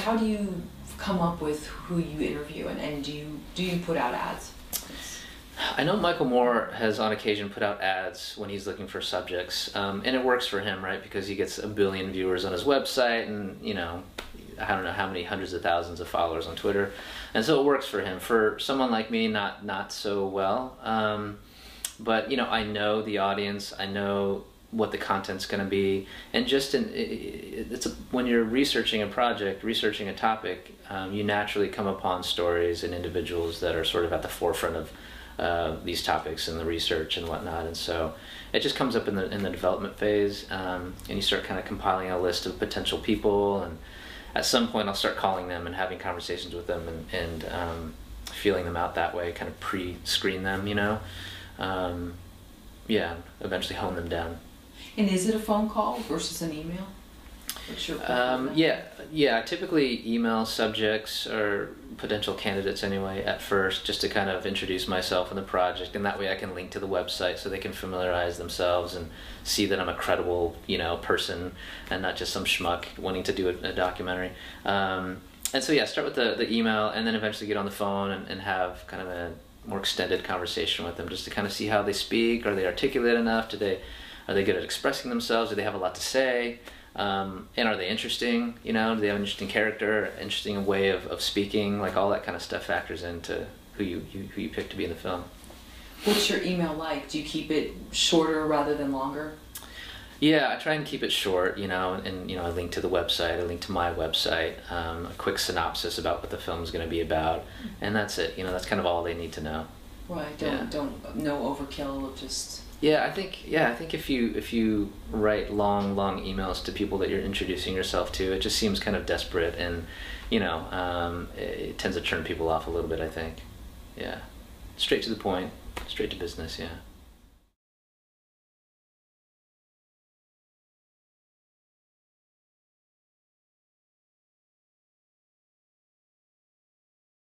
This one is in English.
How do you come up with who you interview, and do you put out ads? I know Michael Moore has on occasion put out ads when he's looking for subjects, and it works for him, right? Because he gets a billion viewers on his website, and you know, I don't know how many hundreds of thousands of followers on Twitter, and so it works for him. For someone like me, not so well. But you know, I know the audience. I know what the content's going to be, and just when you're researching a project, researching a topic, you naturally come upon stories and individuals that are sort of at the forefront of these topics and the research and whatnot, and so it just comes up in the development phase, and you start kind of compiling a list of potential people, and at some point I'll start calling them and having conversations with them and feeling them out that way, kind of pre-screen them, you know, yeah, eventually hone them down. And is it a phone call versus an email? What's your yeah, typically email subjects or potential candidates anyway at first, just to kind of introduce myself and the project, and that way I can link to the website so they can familiarize themselves and see that I'm a credible, you know, person and not just some schmuck wanting to do a documentary. And so yeah, start with the email, and then eventually get on the phone and have kind of a more extended conversation with them, just to kind of see how they speak. Are they articulate enough? Are they good at expressing themselves? Do they have a lot to say? And are they interesting? You know, do they have an interesting character, interesting way of speaking? Like, all that kind of stuff factors into who you pick to be in the film. What's your email like? Do you keep it shorter rather than longer? Yeah, I try and keep it short, you know, and you know, I link to the website, I link to my website, a quick synopsis about what the film's going to be about, and that's it. You know, that's kind of all they need to know. Right. Don't no overkill of just. Yeah, I think if you write long emails to people that you're introducing yourself to, it just seems kind of desperate, and you know, it tends to turn people off a little bit, I think. Yeah, straight to the point, straight to business. Yeah.